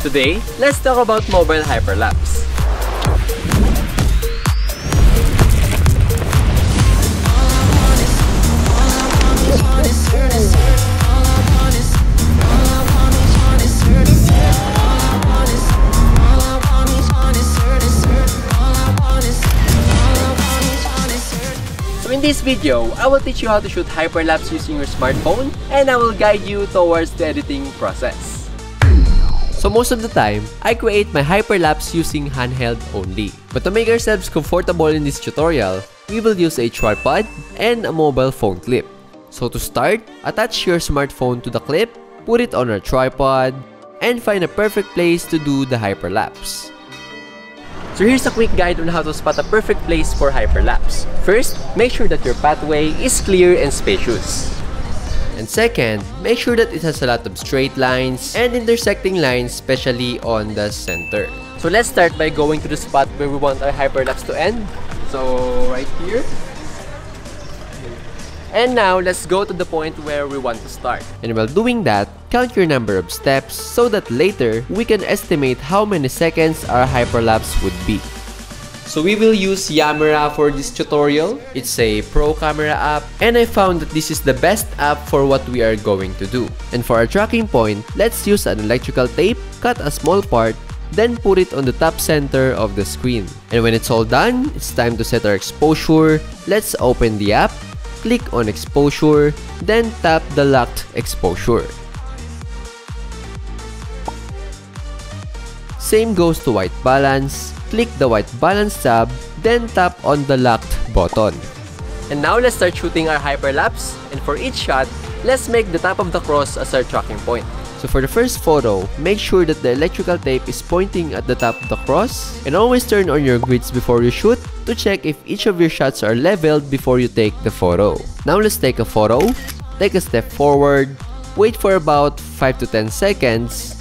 Today, let's talk about mobile hyperlapse. In this video, I will teach you how to shoot hyperlapse using your smartphone, and I will guide you towards the editing process. So most of the time, I create my hyperlapse using handheld only. But to make ourselves comfortable in this tutorial, we will use a tripod and a mobile phone clip. So to start, attach your smartphone to the clip, put it on our tripod, and find a perfect place to do the hyperlapse. So here's a quick guide on how to spot a perfect place for hyperlapse. First, make sure that your pathway is clear and spacious. And second, make sure that it has a lot of straight lines and intersecting lines, especially on the center. So let's start by going to the spot where we want our hyperlapse to end. So right here. And now, let's go to the point where we want to start. And while doing that, count your number of steps so that later, we can estimate how many seconds our hyperlapse would be. So we will use Yamera for this tutorial. It's a pro camera app, and I found that this is the best app for what we are going to do. And for our tracking point, let's use an electrical tape, cut a small part, then put it on the top center of the screen. And when it's all done, it's time to set our exposure. Let's open the app. Click on exposure, then tap the locked exposure. Same goes to white balance. Click the white balance tab, then tap on the locked button. And now let's start shooting our hyperlapse, and for each shot, let's make the top of the cross as our tracking point. So for the first photo, make sure that the electrical tape is pointing at the top of the cross, and always turn on your grids before you shoot to check if each of your shots are leveled before you take the photo. Now let's take a photo, take a step forward, wait for about 5 to 10 seconds,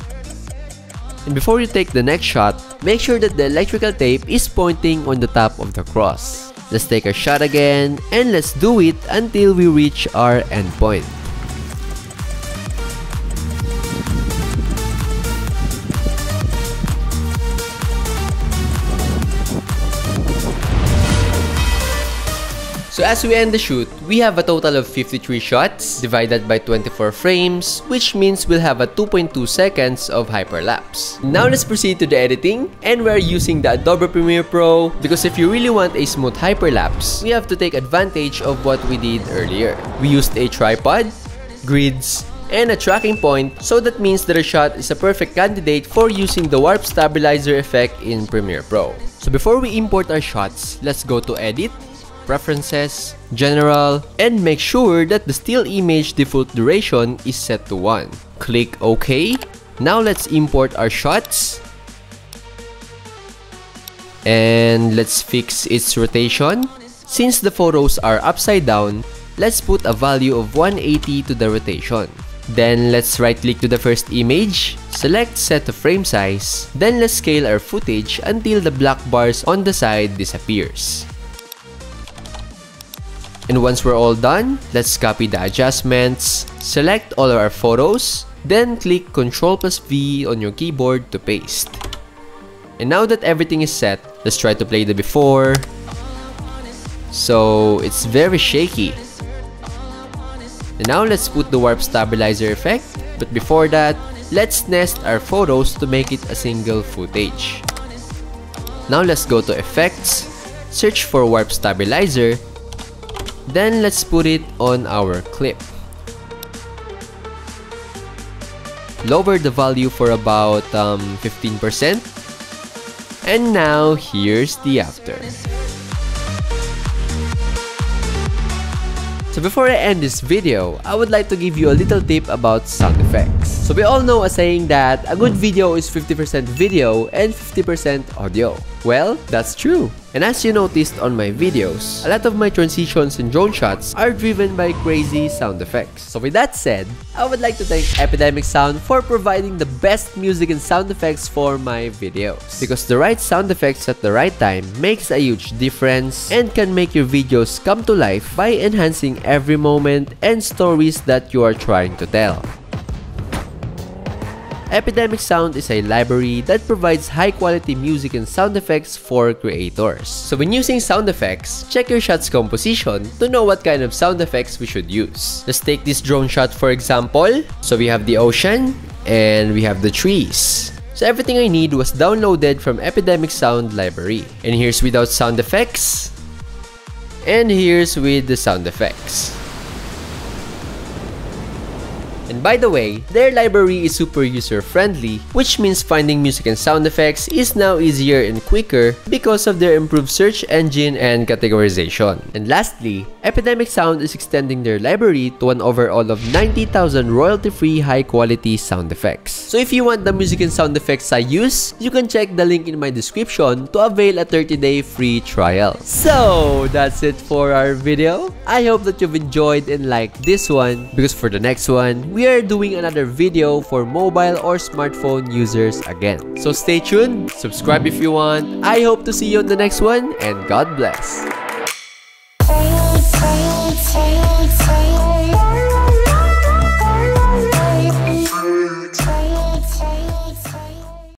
and before you take the next shot, make sure that the electrical tape is pointing on the top of the cross. Let's take a shot again, and let's do it until we reach our end point. So as we end the shoot, we have a total of 53 shots divided by 24 frames, which means we'll have a 2.2 seconds of hyperlapse. Now let's proceed to the editing, and we're using the Adobe Premiere Pro because if you really want a smooth hyperlapse, we have to take advantage of what we did earlier. We used a tripod, grids, and a tracking point, so that means that a shot is a perfect candidate for using the warp stabilizer effect in Premiere Pro. So before we import our shots, let's go to Edit, Preferences, General, and make sure that the still image default duration is set to 1. Click OK. Now let's import our shots. And let's fix its rotation. Since the photos are upside down, let's put a value of 180 to the rotation. Then let's right click to the first image, select set to frame size, then let's scale our footage until the black bars on the side disappears. And once we're all done, let's copy the adjustments, select all of our photos, then click Ctrl+V on your keyboard to paste. And now that everything is set, let's try to play the before. So it's very shaky. And now let's put the warp stabilizer effect, but before that, let's nest our photos to make it a single footage. Now let's go to Effects, search for warp stabilizer, then let's put it on our clip. Lower the value for about 15%. And now, here's the after. So before I end this video, I would like to give you a little tip about sound effects. So we all know a saying that a good video is 50% video and 50% audio. Well, that's true. And as you noticed on my videos, a lot of my transitions and drone shots are driven by crazy sound effects. So with that said, I would like to thank Epidemic Sound for providing the best music and sound effects for my videos. Because the right sound effects at the right time makes a huge difference and can make your videos come to life by enhancing every moment and stories that you are trying to tell. Epidemic Sound is a library that provides high-quality music and sound effects for creators. So when using sound effects, check your shot's composition to know what kind of sound effects we should use. Let's take this drone shot for example. So we have the ocean and we have the trees. So everything I need was downloaded from Epidemic Sound library. And here's without sound effects. And here's with the sound effects. And by the way, their library is super user-friendly, which means finding music and sound effects is now easier and quicker because of their improved search engine and categorization. And lastly, Epidemic Sound is extending their library to an overall of 90,000 royalty-free high-quality sound effects. So if you want the music and sound effects I use, you can check the link in my description to avail a 30-day free trial. So that's it for our video. I hope that you've enjoyed and liked this one, because for the next one, we are doing another video for mobile or smartphone users again. So stay tuned, subscribe if you want. I hope to see you on the next one, and God bless.